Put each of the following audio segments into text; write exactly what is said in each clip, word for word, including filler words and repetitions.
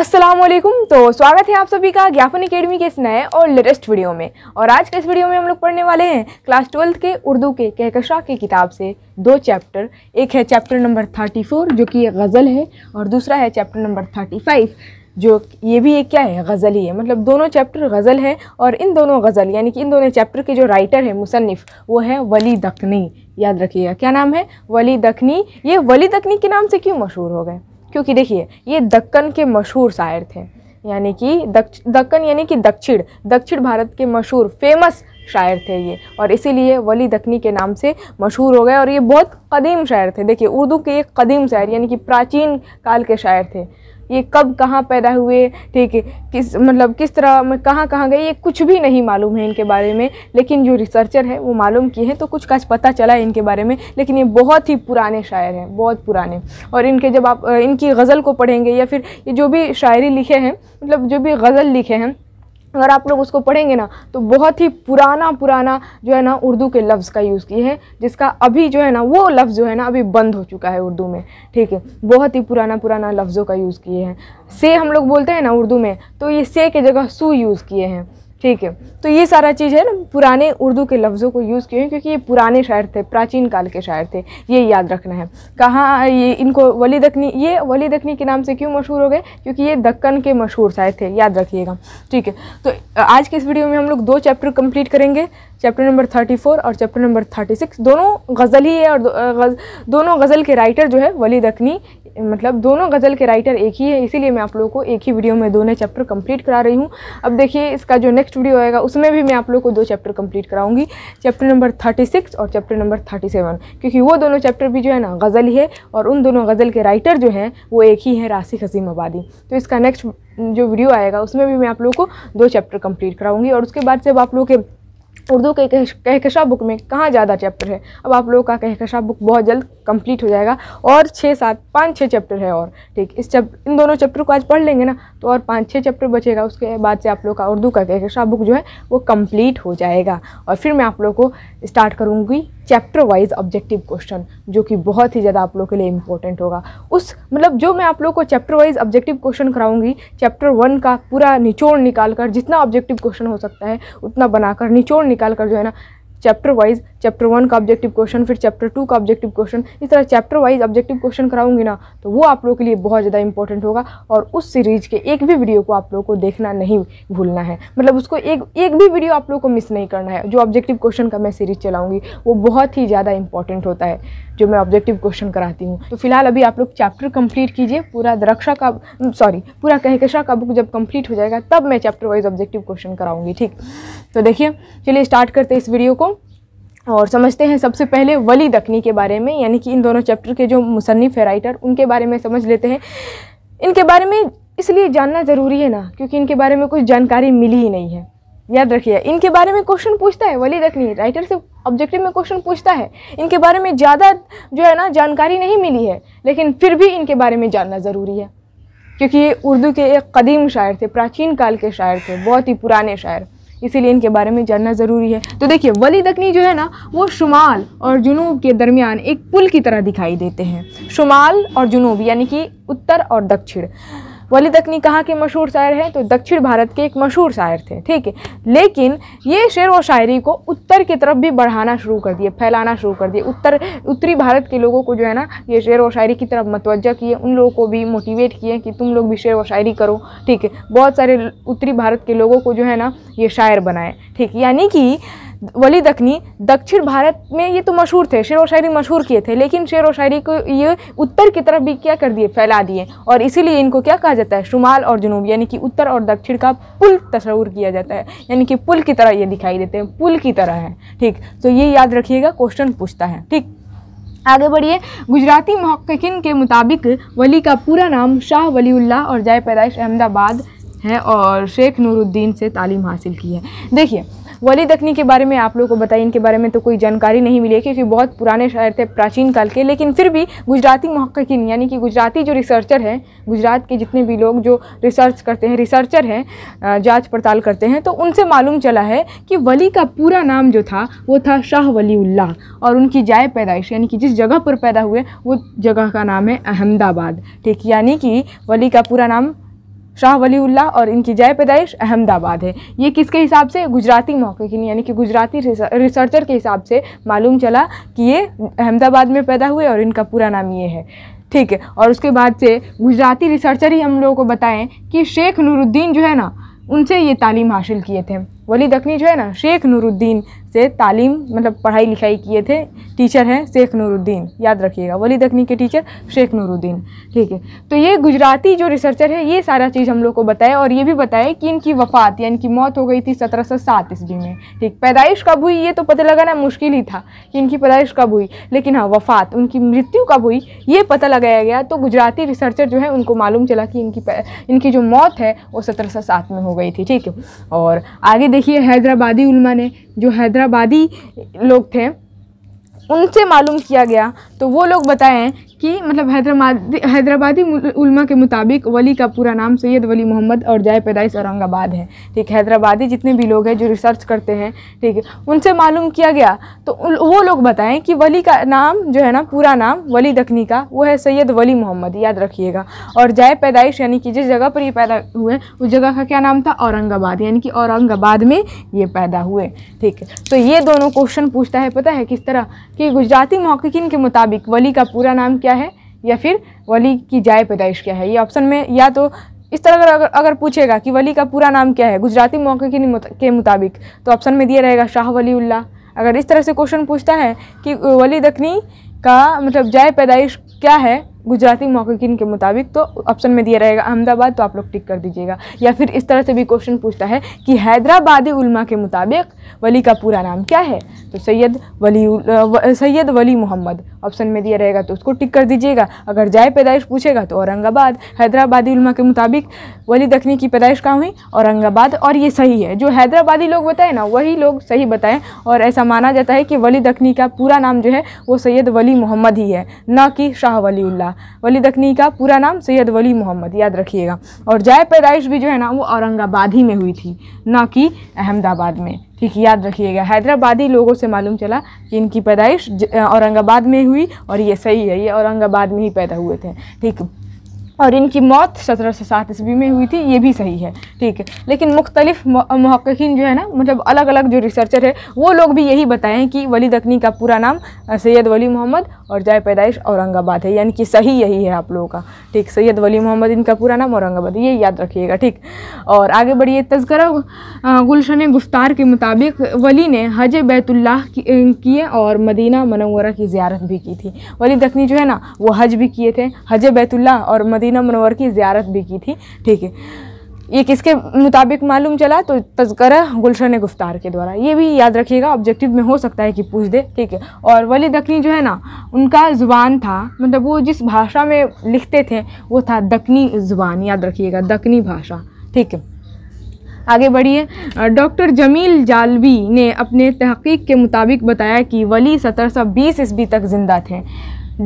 अस्सलामुअलैकुम। तो स्वागत है आप सभी का ज्ञापन अकेडमी के इस नए और लेटेस्ट वीडियो में। और आज के इस वीडियो में हम लोग पढ़ने वाले हैं क्लास ट्वेल्थ के उर्दू के कहकशा की किताब से दो चैप्टर। एक है चैप्टर नंबर चौंतीस जो कि गज़ल है, और दूसरा है चैप्टर नंबर पैंतीस जो ये भी एक क्या है, गज़ल ही है। मतलब दोनों चैप्टर गज़ल हैं, और इन दोनों गज़ल यानी कि इन दोनों चैप्टर के जो राइटर है, मुसन्निफ़, वो है वली दकनी। याद रखिएगा क्या नाम है, वली दकनी। ये वली दकनी के नाम से क्यों मशहूर हो गए, क्योंकि देखिए ये दक्कन के मशहूर शायर थे, यानी कि दक्ष दक्कन यानी कि दक्षिण दक्षिण भारत के मशहूर फेमस शायर थे ये, और इसीलिए वली दकनी के नाम से मशहूर हो गए। और ये बहुत कदीम शायर थे। देखिए उर्दू के एक कदीम शायर यानी कि प्राचीन काल के शायर थे। ये कब कहाँ पैदा हुए, ठीक है, किस मतलब किस तरह में कहाँ कहाँ गए, ये कुछ भी नहीं मालूम है इनके बारे में। लेकिन जो रिसर्चर है वो मालूम किए हैं, तो कुछ का पता चला है इनके बारे में। लेकिन ये बहुत ही पुराने शायर हैं, बहुत पुराने। और इनके जब आप इनकी गज़ल को पढ़ेंगे, या फिर ये जो भी शायरी लिखे हैं, मतलब जो भी गज़ल लिखे हैं, अगर आप लोग उसको पढ़ेंगे ना, तो बहुत ही पुराना पुराना जो है ना उर्दू के लफ्ज़ का यूज़ किए हैं, जिसका अभी जो है ना वो लफ्ज़ जो है ना अभी बंद हो चुका है उर्दू में। ठीक है, बहुत ही पुराना पुराना लफ्ज़ों का यूज़ किए हैं। से हम लोग बोलते हैं ना उर्दू में, तो ये से के जगह सू यूज़ किए हैं। ठीक है, तो ये सारा चीज़ है ना पुराने उर्दू के लफ्ज़ों को यूज़ किए हैं, क्योंकि ये पुराने शायर थे, प्राचीन काल के शायर थे। ये याद रखना है। कहाँ ये इनको वली दकनी, ये वली दकनी के नाम से क्यों मशहूर हो गए, क्योंकि ये दक्कन के मशहूर शायर थे। याद रखिएगा। ठीक है, तो आज के इस वीडियो में हम लोग दो चैप्टर कंप्लीट करेंगे, चैप्टर नंबर चौंतीस और चैप्टर नंबर छत्तीस। दोनों गज़ल ही है, और दो, गज, दोनों गज़ल के राइटर जो है वली दकनी, मतलब दोनों गज़ल के राइटर एक ही है, इसीलिए मैं आप लोगों को एक ही वीडियो में दोनों चैप्टर कंप्लीट करा रही हूँ। अब देखिए इसका जो नेक्स्ट वीडियो आएगा उसमें भी मैं आप लोगों को दो चैप्टर कंप्लीट कराऊंगी, चैप्टर नंबर छत्तीस और चैप्टर नंबर सैंतीस, क्योंकि वो दोनों चैप्टर भी जो है ना गज़ल ही है, और उन दोनों गज़ल के राइटर जो हैं वो एक ही है, राशिद हसीम आबादी। तो इसका नेक्स्ट जो वीडियो आएगा उसमें भी मैं आप लोगों को दो चैप्टर कंप्लीट कराऊंगी। और उसके बाद से आप लोगों के उर्दू के कहकशा बुक में कहाँ ज़्यादा चैप्टर है, अब आप लोगों का कहकशा बुक बहुत जल्द कंप्लीट हो जाएगा। और छः सात पाँच छः चैप्टर है और, ठीक, इस चैप इन दोनों चैप्टर को आज पढ़ लेंगे ना, तो और पाँच छः चैप्टर बचेगा। उसके बाद से आप लोग का उर्दू का कहकशा बुक जो है वो कंप्लीट हो जाएगा। और फिर मैं आप लोग को स्टार्ट करूँगी चैप्टर वाइज ऑब्जेक्टिव क्वेश्चन, जो कि बहुत ही ज़्यादा आप लोग के लिए इंपॉर्टेंट होगा। उस मतलब जो मैं आप लोग को चैप्टर वाइज ऑब्जेक्टिव क्वेश्चन कराऊंगी, चैप्टर वन का पूरा निचोड़ निकाल कर, जितना ऑब्जेक्टिव क्वेश्चन हो सकता है उतना बनाकर निचोड़ निकाल कर जो है ना चैप्टर वाइज, चैप्टर वन का ऑब्जेक्टिव क्वेश्चन, फिर चैप्टर टू का ऑब्जेक्टिव क्वेश्चन, इस तरह चैप्टर वाइज ऑब्जेक्टिव क्वेश्चन कराऊंगी ना, तो वो आप लोगों के लिए बहुत ज़्यादा इंपॉर्टेंट होगा। और उस सीरीज़ के एक भी वीडियो को आप लोगों को देखना नहीं भूलना है, मतलब उसको एक एक भी वीडियो आप लोगों को मिस नहीं करना है। जो ऑब्जेक्टिव क्वेश्चन का मैं सीरीज़ चलाऊँगी वो बहुत ही ज़्यादा इंपॉर्टेंट होता है, जो मैं ऑब्जेक्टिव क्वेश्चन कराती हूँ। तो फिलहाल अभी आप लोग चैप्टर कंप्लीट कीजिए, पूरा दरक्षा का सॉरी पूरा कहकशा का बुक जब कंप्लीट हो जाएगा तब मैं चैप्टर वाइज ऑब्जेक्टिव क्वेश्चन कराऊँगी। ठीक, तो देखिए चलिए स्टार्ट करते हैं इस वीडियो को, और समझते हैं सबसे पहले वली दकनी के बारे में, यानी कि इन दोनों चैप्टर के जो मुसन्निफ है, राइटर, उनके बारे में समझ लेते हैं। इनके बारे में इसलिए जानना ज़रूरी है ना, क्योंकि इनके बारे में कुछ जानकारी मिली ही नहीं है। याद रखिए इनके बारे में क्वेश्चन पूछता है वली दकनी, राइटर से ऑब्जेक्टिव में क्वेश्चन पूछता है। इनके बारे में ज़्यादा जो है ना जानकारी नहीं मिली है, लेकिन फिर भी इनके बारे में जानना ज़रूरी है, क्योंकि ये उर्दू के एक कदीम शायर थे, प्राचीन काल के शायर थे, बहुत ही पुराने शायर, इसीलिए इनके बारे में जानना ज़रूरी है। तो देखिए वली दकनी जो है ना वो शुमाल और जुनूब के दरमियान एक पुल की तरह दिखाई देते हैं। शुमाल और जुनूब यानी कि उत्तर और दक्षिण। वली दकनी कहाँ के मशहूर शायर हैं, तो दक्षिण भारत के एक मशहूर शायर थे। ठीक है, लेकिन ये शेर व शायरी को उत्तर की तरफ भी बढ़ाना शुरू कर दिए, फैलाना शुरू कर दिए। उत्तर उत्तरी भारत के लोगों को जो है ना ये शेर व शायरी की तरफ मतवज्जा किए, उन लोगों को भी मोटिवेट किए कि तुम लोग भी शेर व शायरी करो। ठीक है, बहुत सारे उत्तरी भारत के लोगों को जो है ना ये शायर बनाए। ठीक, यानी कि वली दकनी दक्षिण भारत में ये तो मशहूर थे, शेर व शायरी मशहूर किए थे, लेकिन शेर व शायरी को ये उत्तर की तरफ भी क्या कर दिए, फैला दिए। और इसीलिए इनको क्या कहा जाता है, शुमाल और जुनूब यानी कि उत्तर और दक्षिण का पुल तस्वुर किया जाता है, यानी कि पुल की तरह ये दिखाई देते हैं, पुल की तरह है। ठीक, तो ये याद रखिएगा, क्वेश्चन पूछता है। ठीक, आगे बढ़िए। गुजराती मुहक्किकीन के मुताबिक वली का पूरा नाम शाह वलीउल्ला और जाए पैदाइश अहमदाबाद है, और शेख नूरुद्दीन से तालीम हासिल की है। देखिए वली दकनी के बारे में आप लोगों को बताइए, इनके बारे में तो कोई जानकारी नहीं मिली है, क्योंकि बहुत पुराने शायर थे, प्राचीन काल के। लेकिन फिर भी गुजराती मुहक्किकीन यानी कि गुजराती जो रिसर्चर हैं, गुजरात के जितने भी लोग जो रिसर्च करते हैं, रिसर्चर हैं, जांच पड़ताल करते हैं, तो उनसे मालूम चला है कि वली का पूरा नाम जो था वो था शाह वलीउल्ला, और उनकी जाए पैदाइश यानी कि जिस जगह पर पैदा हुए वो जगह का नाम है अहमदाबाद। ठीक, यानी कि वली का पूरा नाम शाह वलीउल्ला और इनकी जय पैदाइश अहमदाबाद है। ये किसके हिसाब से? गुजराती मौक़िक़ीन यानी कि गुजराती रिसर्चर के हिसाब से मालूम चला कि ये अहमदाबाद में पैदा हुए और इनका पूरा नाम ये है, ठीक है। और उसके बाद से गुजराती रिसर्चर ही हम लोगों को बताएं कि शेख नूरुद्दीन जो है ना उनसे ये तालीम हासिल किए थे। वली दकनी जो है ना शेख नूरुद्दीन से तालीम मतलब पढ़ाई लिखाई किए थे। टीचर हैं शेख नूरुद्दीन, याद रखिएगा, वली दकनी के टीचर शेख नूरुद्दीन, ठीक है। तो ये गुजराती जो रिसर्चर है ये सारा चीज़ हम लोग को बताए और ये भी बताए कि इनकी वफ़ात यानी कि मौत हो गई थी सत्रह सौ सात ईस्वी में, ठीक। पैदाइश कब हुई ये तो पता लगाना मुश्किल ही था कि इनकी पैदाइश कब हुई, लेकिन हाँ वफ़ात उनकी मृत्यु कब हुई ये पता लगाया गया। तो गुजराती रिसर्चर जो है उनको मालूम चला कि इनकी इनकी जो मौत है वो सत्रह सौ सात में हो गई थी, ठीक है। और आगे देखिए हैदराबादी उलमा ने, जो हैदराबादी लोग थे उनसे मालूम किया गया तो वो लोग बताएं कि मतलब हैदराबादी हैदराबादी उलमा के मुताबिक वली का पूरा नाम सैयद वली मोहम्मद और जाय पैदाइश औरंगाबाद है, ठीक। हैदराबादी जितने भी लोग हैं जो रिसर्च करते हैं, ठीक है, उनसे मालूम किया गया तो वो लोग बताएं कि वली का नाम जो है ना पूरा नाम वली दकनी का वो है सैयद वली मोहम्मद, याद रखिएगा। और जाय पैदाइश यानी कि जिस जगह पर ये पैदा हुए उस जगह का क्या नाम था? औरंगाबाद, यानी कि औरंगाबाद में ये पैदा हुए, ठीक है। तो ये दोनों क्वेश्चन पूछता है, पता है किस तरह, कि गुजराती मौक़िक़ीन के मुताबिक वली का पूरा नाम क्या है या फिर वली की जाय पैदाइश क्या है। ये ऑप्शन में या तो इस तरह अगर अगर पूछेगा कि वली का पूरा नाम क्या है गुजराती मौक़िक़ीन के मुताबिक तो ऑप्शन में दिया रहेगा शाह वलीउल्ला। अगर इस तरह से क्वेश्चन पूछता है कि वली दकनी का मतलब जाय पैदाइश क्या है गुजराती मौक़िक़ीन के मुताबिक तो ऑप्शन में दिया रहेगा अहमदाबाद, तो आप लोग टिक कर दीजिएगा। या फिर इस तरह से भी क्वेश्चन पूछता है कि हैदराबादी उलमा के मुताबिक वली का पूरा नाम क्या है तो सैयद वली सैयद वली मोहम्मद ऑप्शन में दिया रहेगा तो उसको टिक कर दीजिएगा। अगर जाय पैदाइश पूछेगा तो औरंगाबाद। हैदराबादी उलमा के मुताबिक वली दकनी की पैदाइश कहाँ हुई? औरंगाबाद। और ये सही है, जो हैदराबादी लोग बताए ना वही लोग सही बताएँ और ऐसा माना जाता है कि वली दकनी का पूरा नाम जो है वो सैयद वली मोहम्मद ही है, न कि शाह वलीउल्ला। वली दकनी का पूरा नाम सैयद वली मोहम्मद, याद रखिएगा। और जाय पैदाइश भी जो है ना वो औरंगाबाद ही में हुई थी, ना कि अहमदाबाद में, ठीक, याद रखिएगा। हैदराबादी लोगों से मालूम चला कि इनकी पैदाइश औरंगाबाद में हुई और ये सही है, ये औरंगाबाद में ही पैदा हुए थे, ठीक। और इनकी मौत सत्रह सौ सात ईस्वी में हुई थी, ये भी सही है, ठीक है। लेकिन मुख्तलिफ महक़्क़ीन जो है ना मतलब अलग अलग जो रिसर्चर है वो लोग भी यही बताएं कि वली दकनी का पूरा नाम सैयद वली मोहम्मद और जाय पैदाइश औरंगाबाद है, यानी कि सही यही है आप लोगों का, ठीक। सैयद वली मोहम्मद इनका पूरा नाम औरंगाबाद, ये याद रखिएगा, ठीक। और आगे बढ़िए, तज़किरा गुलशन गुफ्तार के मुताबिक वली ने हज बैतुल्लाह किए और मदीना मनव्वरा की ज़ियारत भी की थी। वली दकनी जो है ना वो हज भी किए थे, हज बैतुल्लाह और मदीना मनव्वरा की ज़ियारत भी की थी, ठीक है। ये किसके मुताबिक मालूम चला तो तज़किरा गुलशन गुफ्तार के द्वारा। ये भी याद रखिएगा, ऑब्जेक्टिव में हो सकता है कि पूछ दे, ठीक है। और वली दकनी जो है ना उनका ज़ुबान था मतलब वो जिस भाषा में लिखते थे वो था दकनी ज़ुबान, याद रखिएगा, दकनी भाषा, ठीक है। आगे बढ़िए, डॉक्टर जमील जालबी ने अपने तहक़ीक़ के मुताबिक बताया कि वली सत्रह सौ बीस ईस्वी तक ज़िंदा थे।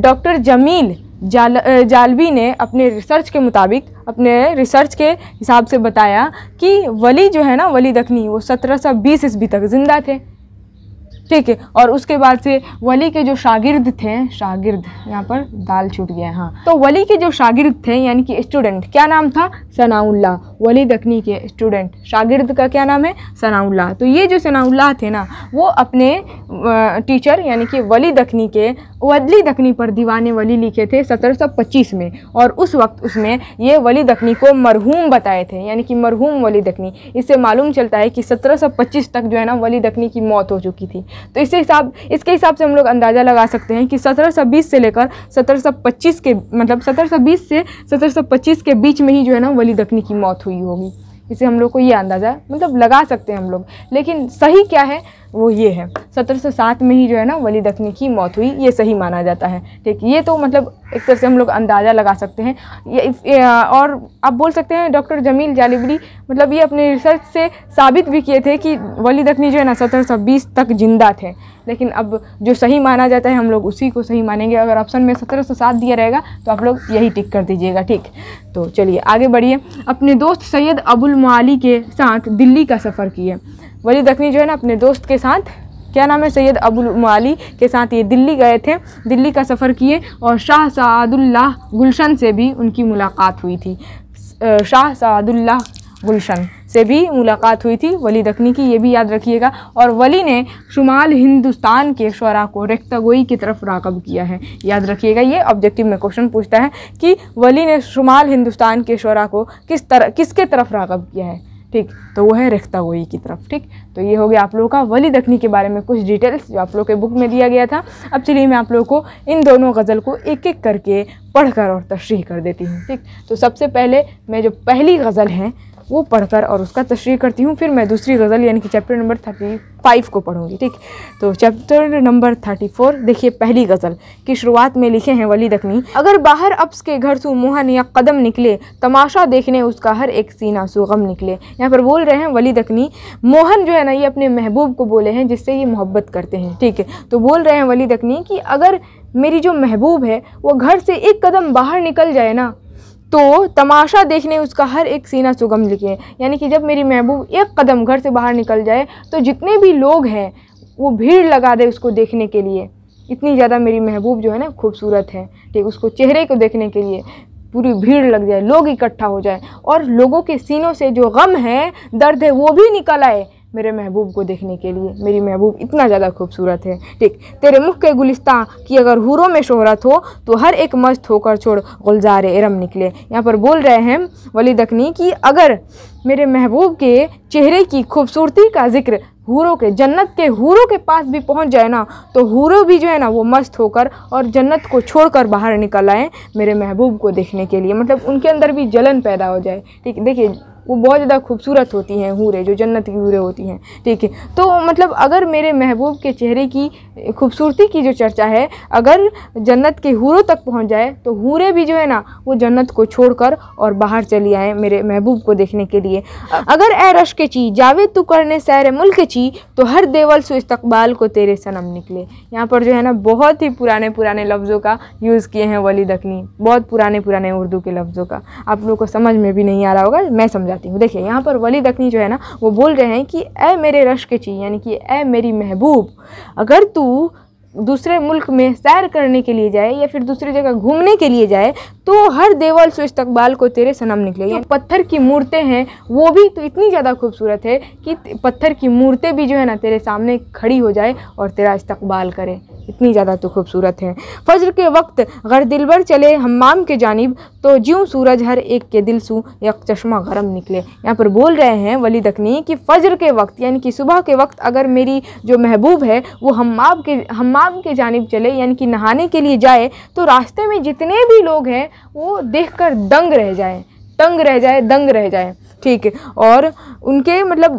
डॉक्टर जमील जाल जालबी ने अपने रिसर्च के मुताबिक अपने रिसर्च के हिसाब से बताया कि वली जो है ना वली दकनी वो सत्रह सौ बीस ईस्वी तक ज़िंदा थे, ठीक है। और उसके बाद से वली के जो शागिर्द थे, शागिर्द यहाँ पर दाल छूट गया है, हाँ, तो वली के जो शागिर्द थे यानी कि स्टूडेंट, क्या नाम था? सनाउल्ला। वली दकनी के स्टूडेंट शागिर्द का क्या नाम है? सनाउल्ला। तो ये जो सनाउल्ला थे ना वो अपने टीचर यानी कि वली दकनी के वली दकनी पर दीवाने वली लिखे थे सत्रह सौ पच्चीस में और उस वक्त उसमें ये वली दकनी को मरहूम बताए थे, यानी कि मरहूम वली दकनी। इससे मालूम चलता है कि सत्रह सौ पच्चीस तक जो है ना वली दकनी की मौत हो चुकी थी। तो इसके हिसाब इसके हिसाब से हम लोग अंदाज़ा लगा सकते हैं कि सत्रह सौ बीस से लेकर सत्रह सौ पच्चीस के मतलब सत्रह सौ बीस से सत्रह सौ पच्चीस के बीच में ही जो है ना वली दकनी की मौत हुई होगी। इसे हम लोग को ये अंदाज़ा मतलब लगा सकते हैं हम लोग, लेकिन सही क्या है वो ये है सत्रह सौ सात में ही जो है ना वली दकनी की मौत हुई, ये सही माना जाता है, ठीक। ये तो मतलब एक तरह से हम लोग अंदाज़ा लगा सकते हैं ये, ये और आप बोल सकते हैं डॉक्टर जमील जालबी मतलब ये अपने रिसर्च से साबित भी किए थे कि वली दकनी जो है ना सत्रह सौ बीस तक ज़िंदा थे, लेकिन अब जो सही माना जाता है हम लोग उसी को सही मानेंगे। अगर ऑप्शन में सत्रह सौ सात दिया रहेगा तो आप लोग यही टिक कर दीजिएगा, ठीक। तो चलिए आगे बढ़िए, अपने दोस्त सैयद अब्दुल मुअली के साथ दिल्ली का सफ़र किए। वली दकनी जो है ना अपने दोस्त के साथ, क्या नाम है, सैयद अब्दुल मुअली के साथ ये दिल्ली गए थे, दिल्ली का सफ़र किए और शाह सादुल्ला गुलशन से भी उनकी मुलाकात हुई थी। शाह सादुल्ला गुलशन से भी मुलाकात हुई थी वली दकनी की, ये भी याद रखिएगा। और वली ने शुमाल हिंदुस्तान के शोरा को रेख्तागोई की तरफ राग़ब किया है, याद रखिएगा। ये ऑब्जेक्टिव में क्वेश्चन पूछता है कि वली ने शुमाल हिंदुस्तान के शोरा को किस तरह किसके तरफ राग़ब किया है, ठीक, तो वो है रेख्तागोई की तरफ। ठीक, तो ये हो गया आप लोगों का वली दकनी के बारे में कुछ डिटेल्स जो आप लोगों के बुक में दिया गया था। अब चलिए मैं आप लोगों को इन दोनों गज़ल को एक एक करके पढ़कर और तशरीह कर देती हूँ। ठीक, तो सबसे पहले मैं जो पहली गज़ल है वो पढ़कर और उसका तशरीह करती हूँ, फिर मैं दूसरी गज़ल यानी कि चैप्टर नंबर थर्टी फाइव को पढ़ूँगी। ठीक, तो चैप्टर नंबर थर्टी फोर देखिए पहली गज़ल की शुरुआत में लिखे हैं वली दकनी। अगर बाहर अब्स के घर सू मुहन या कदम निकले, तमाशा देखने उसका हर एक सीना सूगम निकले। यहाँ पर बोल रहे हैं वली दकनी, मोहन जो है ना ये अपने महबूब को बोले हैं जिससे ये मोहब्बत करते हैं। ठीक है, तो बोल रहे हैं वली दकनी कि अगर मेरी जो महबूब है वो घर से एक कदम बाहर निकल जाए ना, तो तमाशा देखने उसका हर एक सीना सुगम लिखे। यानी कि जब मेरी महबूब एक कदम घर से बाहर निकल जाए तो जितने भी लोग हैं वो भीड़ लगा दे उसको देखने के लिए, इतनी ज़्यादा मेरी महबूब जो है ना खूबसूरत है। ठीक, उसको चेहरे को देखने के लिए पूरी भीड़ लग जाए, लोग इकट्ठा हो जाए और लोगों के सीनों से जो गम है, दर्द है, वो भी निकल आए मेरे महबूब को देखने के लिए। मेरी महबूब इतना ज़्यादा खूबसूरत है। ठीक, तेरे मुख के गुलिस्तां की अगर हूरों में शोहरत हो, तो हर एक मस्त होकर छोड़ गुलजार इरम निकले। यहाँ पर बोल रहे हैं वली दकनी कि अगर मेरे महबूब के चेहरे की खूबसूरती का जिक्र हूरों के, जन्नत के हूरों के पास भी पहुंच जाए ना, तो हूरों भी जो है ना वो मस्त होकर और जन्नत को छोड़कर बाहर निकल आएँ मेरे महबूब को देखने के लिए। मतलब उनके अंदर भी जलन पैदा हो जाए। ठीक, देखिए वो बहुत ज़्यादा खूबसूरत होती हैं हूरें, जो जन्नत की हूरें होती हैं। ठीक है, तो मतलब अगर मेरे महबूब के चेहरे की खूबसूरती की जो चर्चा है अगर जन्नत के हूरों तक पहुंच जाए, तो हूरें भी जो है ना वो जन्नत को छोड़कर और बाहर चली आएँ मेरे महबूब को देखने के लिए। अगर ए रश्क ची जावे तू करने सैर मुल्क ची, तो हर देवल सु इस्तकबाल को तेरे सनम निकले। यहाँ पर जो है ना बहुत ही पुराने पुराने लफ्ज़ों का यूज़ किए हैं वली दकनी, बहुत पुराने पुराने उर्दू के लफ्ज़ों का, आप लोगों को समझ में भी नहीं आ रहा होगा, मैं समझा। देखिए यहाँ पर वली दकनी जो है ना वो बोल रहे हैं कि ऐ मेरे रश्क ची यानी कि ऐ मेरी महबूब, अगर तू दूसरे मुल्क में सैर करने के लिए जाए या फिर दूसरी जगह घूमने के लिए जाए, तो हर देवल सो इस्तकबाल को तेरे सनम निकले। तो पत्थर की मूर्तें हैं वो भी तो इतनी ज़्यादा खूबसूरत है कि पत्थर की मूर्तें भी जो है ना तेरे सामने खड़ी हो जाए और तेरा इस्तकबाल करे, इतनी ज़्यादा तो खूबसूरत है। फज्र के वक्त अगर दिलबर चले हम्माम के जानिब, तो ज्यों सूरज हर एक के दिल सू एक चश्मा गरम निकले। यहाँ पर बोल रहे हैं वली दकनी कि फज्र के वक्त यानी कि सुबह के वक्त अगर मेरी जो महबूब है वो हम्माम के हम्माम के जानिब चले यानी कि नहाने के लिए जाए, तो रास्ते में जितने भी लोग हैं वो देखकर दंग रह जाए दंग रह जाए दंग रह जाए ठीक है, और उनके मतलब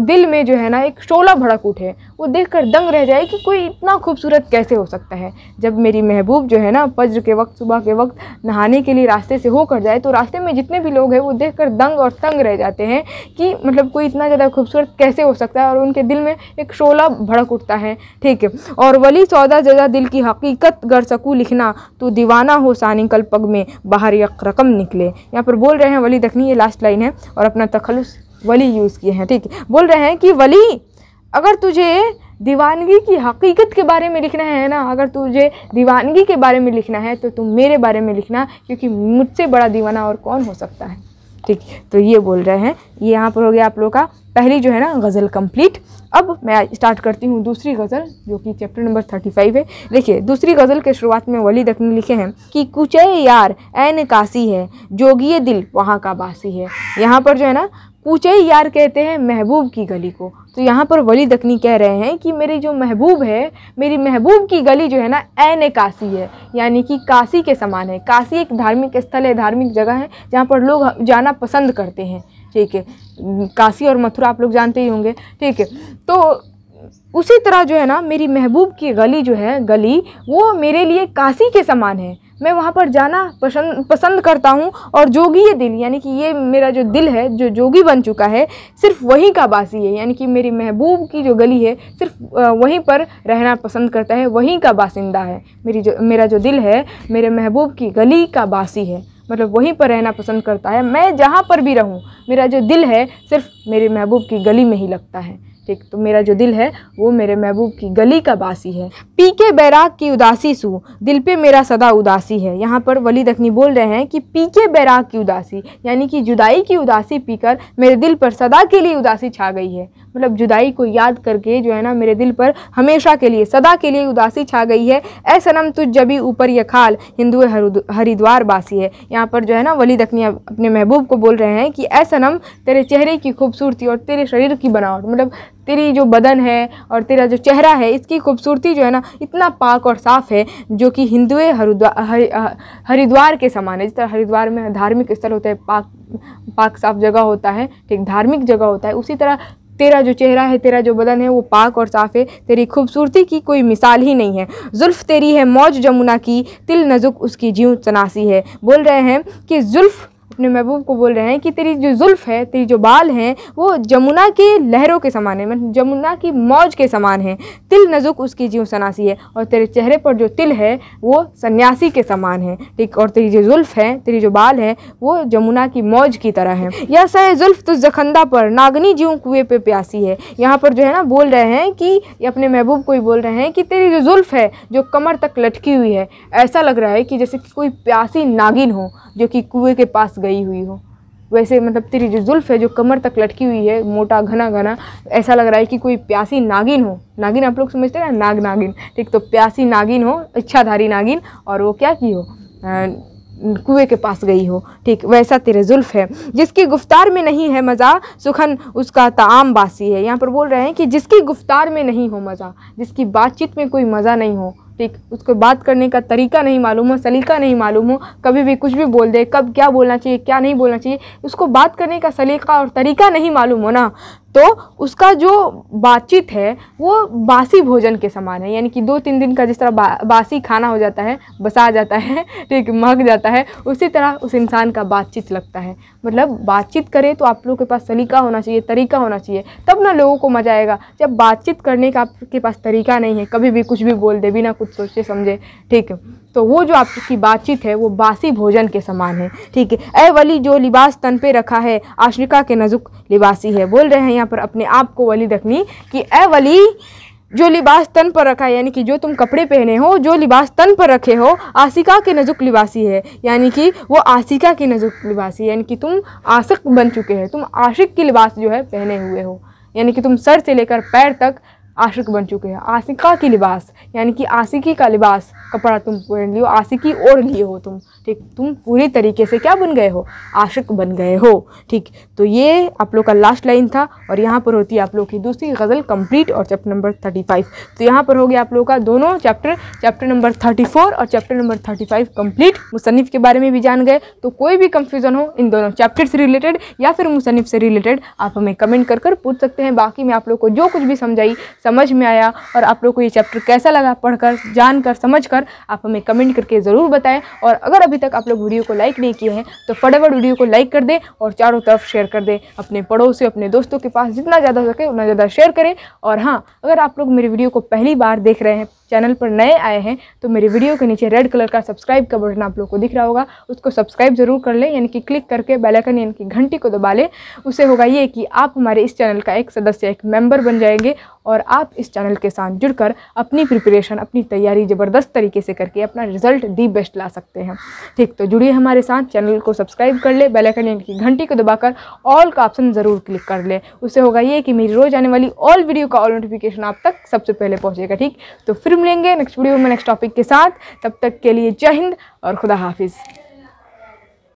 दिल में जो है ना एक शोला भड़क उठे, वो देखकर दंग रह जाए कि कोई इतना खूबसूरत कैसे हो सकता है। जब मेरी महबूब जो है ना फज्र के वक्त सुबह के वक्त नहाने के लिए रास्ते से होकर जाए, तो रास्ते में जितने भी लोग हैं वो देखकर दंग और तंग रह जाते हैं कि मतलब कोई इतना ज़्यादा खूबसूरत कैसे हो सकता है, और उनके दिल में एक शोला भड़क उठता है। ठीक है, और वली सौदा जदा दिल की हकीकत गर सकूँ लिखना, तो दीवाना हो सानी कल पग में बाहर यक रकम निकले। यहाँ पर बोल रहे हैं वली दकनी, ये लास्ट लाइन है और अपना तखलुस वली यूज़ किए हैं। ठीक, बोल रहे हैं कि वली अगर तुझे दीवानगी की हकीकत के बारे में लिखना है ना, अगर तुझे दीवानगी के बारे में लिखना है तो तुम मेरे बारे में लिखना, क्योंकि मुझसे बड़ा दीवाना और कौन हो सकता है। ठीक, तो ये बोल रहे हैं। ये यहाँ पर हो गया आप लोग का पहली जो है ना गज़ल कंप्लीट। अब मैं स्टार्ट करती हूँ दूसरी गज़ल जो कि चैप्टर नंबर थर्टी फाइव है। देखिए दूसरी गज़ल के शुरुआत में वली दकनी लिखे हैं कि कुचे यार ऐन कासी है, जोगिए दिल वहाँ का बासी है। यहाँ पर जो है ना पूछे यार कहते हैं महबूब की गली को, तो यहाँ पर वली दकनी कह रहे हैं कि मेरी जो महबूब है, मेरी महबूब की गली जो है ना ऐन काशी है, यानी कि काशी के समान है। काशी एक धार्मिक स्थल है, धार्मिक जगह है जहाँ पर लोग जाना पसंद करते हैं। ठीक है, काशी और मथुरा आप लोग जानते ही होंगे। ठीक है, तो उसी तरह जो है ना मेरी महबूब की गली जो है गली वो मेरे लिए काशी के समान है, मैं वहाँ पर जाना पसंद पसंद करता हूँ। और जोगी ये दिल यानी कि ये मेरा जो दिल है जो जोगी बन चुका है, सिर्फ वहीं का बासी है, यानी कि मेरी महबूब की जो गली है सिर्फ वहीं पर रहना पसंद करता है, वहीं का बासिंदा है। मेरी जो मेरा जो दिल है मेरे महबूब की गली का बासी है, मतलब वहीं पर रहना पसंद करता है। मैं जहाँ पर भी रहूँ मेरा जो दिल है सिर्फ मेरे महबूब की गली में ही लगता है। ठीक, तो मेरा जो दिल है वो मेरे महबूब की गली का बासी है। पी के बैराग की उदासी सू, दिल पे मेरा सदा उदासी है। यहाँ पर वली दकनी बोल रहे हैं कि पी के बैराग की उदासी यानी कि जुदाई की उदासी पीकर मेरे दिल पर सदा के लिए उदासी छा गई है। मतलब जुदाई को याद करके जो है ना मेरे दिल पर हमेशा के लिए सदा के लिए उदासी छा गई है। ऐ सनम तुझ जबी ऊपर ये खाल हिंदू हरिद्वार बासी है। यहाँ पर जो है ना वली दकनी अपने महबूब को बोल रहे हैं कि ऐ सनम तेरे चेहरे की खूबसूरती और तेरे शरीर की बनावट, मतलब तेरी जो बदन है और तेरा जो चेहरा है इसकी खूबसूरती जो है ना इतना पाक और साफ़ है जो कि हिंदुए हरिद्वार हरिद्वार के समान है। जिस तरह हरिद्वार में धार्मिक स्थल होता है, पाक पाक साफ जगह होता है, एक धार्मिक जगह होता है, उसी तरह तेरा जो चेहरा है तेरा जो बदन है वो पाक और साफ़ है। तेरी खूबसूरती की कोई मिसाल ही नहीं है। जुल्फ़ तेरी है मौज जमुना की, तिल नजुक उसकी जीव तनासी है। बोल रहे हैं कि जुल्फ़ अपने महबूब को बोल रहे हैं कि तेरी जो जुल्फ़ है, तेरी जो बाल हैं वो जमुना की लहरों के समान है, मतलब जमुना की मौज के समान है। तिल नजुक उसकी जीव सनासी है, और तेरे चेहरे पर जो तिल है वो सन्यासी के समान है। ठीक, और तेरी जो जुल्फ़ है, तेरी जो बाल है वो जमुना की मौज की तरह है। या सह जुल्फ़ तो जखंदा पर नागनी जीव कुएँ पे प्यासी है। यहाँ पर जो है ना बोल रहे हैं कि अपने महबूब को ही बोल रहे हैं कि तेरी जो जुल्फ़ है जो कमर तक लटकी हुई है, ऐसा लग रहा है कि जैसे कोई प्यासी नागिन हो जो कि कुएँ के पास गई हुई हो। वैसे मतलब तेरी जो जुल्फ़ है जो कमर तक लटकी हुई है, मोटा घना घना, ऐसा लग रहा है कि कोई प्यासी नागिन हो। नागिन आप लोग समझते हैं ना, नाग नागिन। ठीक, तो प्यासी नागिन हो, इच्छाधारी नागिन, और वो क्या की हो, कुएं के पास गई हो। ठीक, वैसा तेरे जुल्फ़ है। जिसकी गुफ्तार में नहीं है मज़ा, सुखन उसका ताम बासी है। यहाँ पर बोल रहे हैं कि जिसकी गुफ्तार में नहीं हो मज़ा, जिसकी बातचीत में कोई मज़ा नहीं हो। ठीक, उसको बात करने का तरीका नहीं मालूम हो, सलीका नहीं मालूम हो, कभी भी कुछ भी बोल दे, कब क्या बोलना चाहिए क्या नहीं बोलना चाहिए उसको बात करने का सलीका और तरीका नहीं मालूम हो ना, तो उसका जो बातचीत है वो बासी भोजन के समान है। यानी कि दो तीन दिन का जिस तरह बा, बासी खाना हो जाता है, बसा जाता है, ठीक, महक जाता है, उसी तरह उस इंसान का बातचीत लगता है। मतलब बातचीत करें तो आप लोगों के पास सलीका होना चाहिए, तरीका होना चाहिए, तब ना लोगों को मज़ा आएगा। जब बातचीत करने का आपके पास तरीका नहीं है, कभी भी कुछ भी बोल दे बिना कुछ सोचे समझे, ठीक, तो वो जो आपकी बातचीत है वो बासी भोजन के समान है। ठीक है। ए वली जो लिबास तन पे रखा है, आशनिका के नजुक लिबासी है। बोल रहे हैं यहाँ पर अपने आप को वली दकनी कि ए वली जो लिबास तन पर रखा है, यानी कि जो तुम कपड़े पहने हो, जो लिबास तन पर रखे हो, आशिका के नजुक लिबासी है। यानी कि वो आशिका के नजुक लिबासी, यानी कि तुम आशिक बन चुके हैं, तुम आशिक की लिबास जो है पहने हुए हो, यानी कि तुम सर से लेकर पैर तक आशिक बन चुके हैं। आशिका की लिबास यानी कि आशिकी का लिबास कपड़ा तुम पहन लियो, आशिकी ओढ़ लिए हो तुम। ठीक, तुम पूरी तरीके से क्या बन गए हो, आशिक बन गए हो। ठीक, तो ये आप लोग का लास्ट लाइन था, और यहाँ पर होती है आप लोग की दूसरी गज़ल कंप्लीट और चैप्टर नंबर थर्टी फाइव। तो यहाँ पर हो गया आप लोग का दोनों chapter, chapter number thirty four और chapter number thirty five complete. मुसन्निफ के बारे में भी जान गए। तो कोई भी कंफ्यूजन हो इन दोनों चैप्टर से रिलेटेड या फिर मुसन्निफ से रिलेटेड आप हमें कमेंट कर कर पूछ सकते हैं। बाकी मैं आप लोग को जो कुछ भी समझाई समझ में आया, और आप लोग को ये चैप्टर कैसा लगा, पढ़कर जानकर समझकर आप हमें कमेंट करके ज़रूर बताएं। और अगर अभी तक आप लोग वीडियो को लाइक नहीं किए हैं तो फटाफट वीडियो को लाइक कर दें और चारों तरफ शेयर कर दें, अपने पड़ोसी अपने दोस्तों के पास जितना ज़्यादा हो सके उतना ज़्यादा शेयर करें। और हाँ, अगर आप लोग मेरी वीडियो को पहली बार देख रहे हैं, चैनल पर नए आए हैं, तो मेरे वीडियो के नीचे रेड कलर का सब्सक्राइब का बटन आप लोगों को दिख रहा होगा, उसको सब्सक्राइब जरूर कर लें, यानी कि क्लिक करके बेल आइकन यानी कि घंटी को दबा लें। उससे होगा ये कि आप हमारे इस चैनल का एक सदस्य, एक मेंबर बन जाएंगे, और आप इस चैनल के साथ जुड़कर अपनी प्रिपरेशन, अपनी तैयारी ज़बरदस्त तरीके से करके अपना रिजल्ट दी बेस्ट ला सकते हैं। ठीक, तो जुड़िए हमारे साथ, चैनल को सब्सक्राइब कर लें, बेल आइकन यानी कि घंटी को दबाकर ऑल का ऑप्शन ज़रूर क्लिक कर लें। उससे होगा ये कि मेरी रोज़ आने वाली ऑल वीडियो का ऑल नोटिफिकेशन आप तक सबसे पहले पहुँचेगा। ठीक, तो फिर मिलेंगे नेक्स्ट वीडियो में नेक्स्ट टॉपिक के साथ। तब तक के लिए जय हिंद और खुदा हाफिज़।